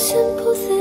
simple thing.